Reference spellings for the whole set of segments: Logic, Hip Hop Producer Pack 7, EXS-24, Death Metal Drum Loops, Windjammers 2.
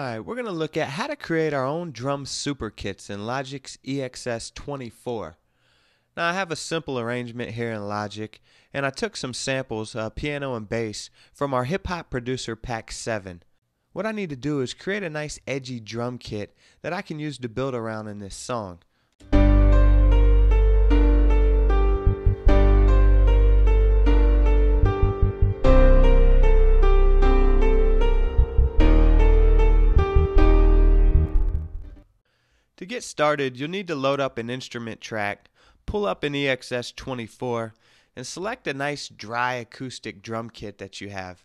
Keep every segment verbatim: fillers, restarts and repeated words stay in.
Alright, we're going to look at how to create our own drum super kits in Logic's E X S twenty-four. Now I have a simple arrangement here in Logic, and I took some samples, uh, piano and bass, from our Hip Hop Producer Pack seven. What I need to do is create a nice edgy drum kit that I can use to build around in this song. To get started, you'll need to load up an instrument track, pull up an E X S twenty-four, and select a nice dry acoustic drum kit that you have.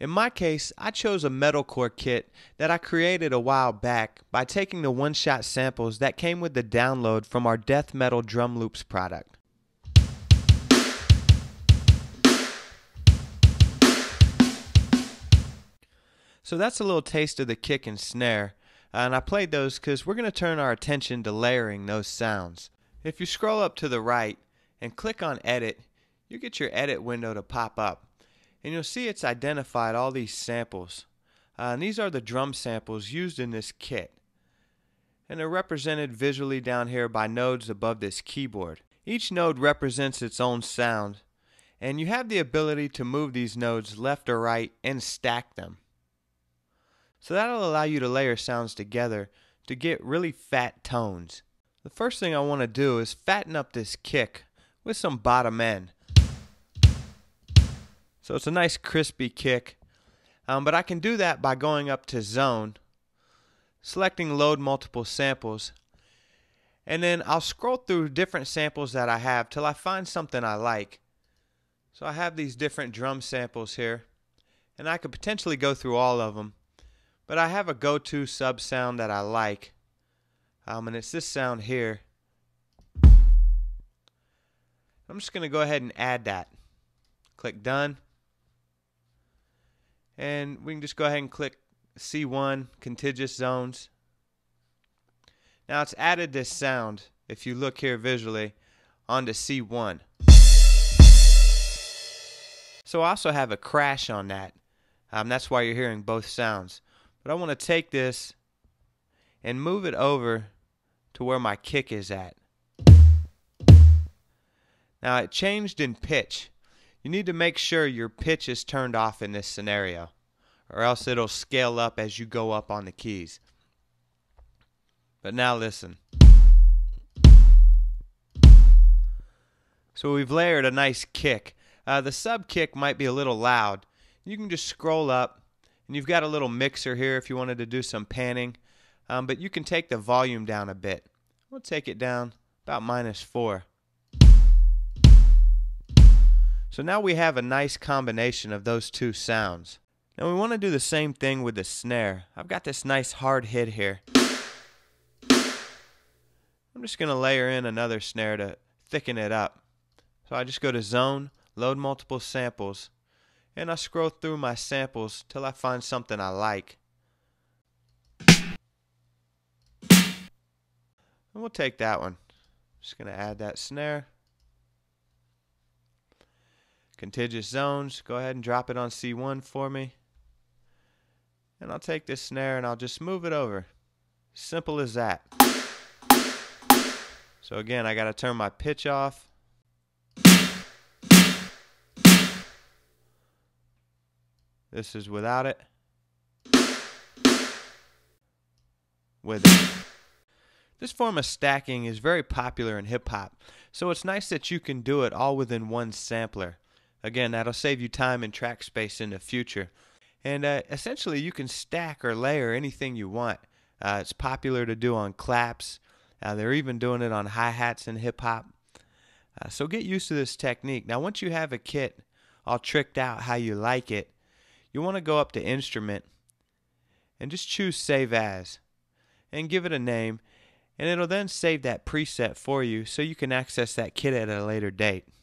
In my case, I chose a metalcore kit that I created a while back by taking the one-shot samples that came with the download from our Death Metal Drum Loops product. So that's a little taste of the kick and snare. And I played those because we're going to turn our attention to layering those sounds. If you scroll up to the right and click on edit, you get your edit window to pop up, and you'll see it's identified all these samples, uh, and these are the drum samples used in this kit, and they're represented visually down here by nodes above this keyboard. Each node represents its own sound, and you have the ability to move these nodes left or right and stack them. So that'll allow you to layer sounds together to get really fat tones. The first thing I want to do is fatten up this kick with some bottom end. So it's a nice crispy kick, um, but I can do that by going up to zone, selecting load multiple samples, and then I'll scroll through different samples that I have till I find something I like. So I have these different drum samples here, and I could potentially go through all of them. But I have a go-to sub sound that I like, um, and it's this sound here. I'm just going to go ahead and add that. Click done, and we can just go ahead and click C one, contiguous zones. Now it's added this sound, if you look here visually, onto C one. So I also have a crash on that, um, that's why you're hearing both sounds. But I want to take this and move it over to where my kick is at. Now it changed in pitch. You need to make sure your pitch is turned off in this scenario, or else it'll scale up as you go up on the keys. But now listen. So we've layered a nice kick. Uh, the sub kick might be a little loud. You can just scroll up. And you've got a little mixer here if you wanted to do some panning, um, but you can take the volume down a bit. We'll take it down about minus four. So now we have a nice combination of those two sounds. Now we want to do the same thing with the snare. I've got this nice hard hit here. I'm just going to layer in another snare to thicken it up. So I just go to Zone, Load Multiple Samples, and I scroll through my samples till I find something I like. And we'll take that one. Just going to add that snare. Contiguous zones. Go ahead and drop it on C one for me. And I'll take this snare and I'll just move it over. Simple as that. So again, I got to turn my pitch off. This is without it. With it. This form of stacking is very popular in hip hop, so it's nice that you can do it all within one sampler. Again, that'll save you time and track space in the future. And uh, essentially, you can stack or layer anything you want. Uh, it's popular to do on claps. Uh, they're even doing it on hi-hats in hip hop. Uh, so get used to this technique. Now, once you have a kit all tricked out how you like it, you want to go up to Instrument and just choose Save As and give it a name, and it'll then save that preset for you so you can access that kit at a later date.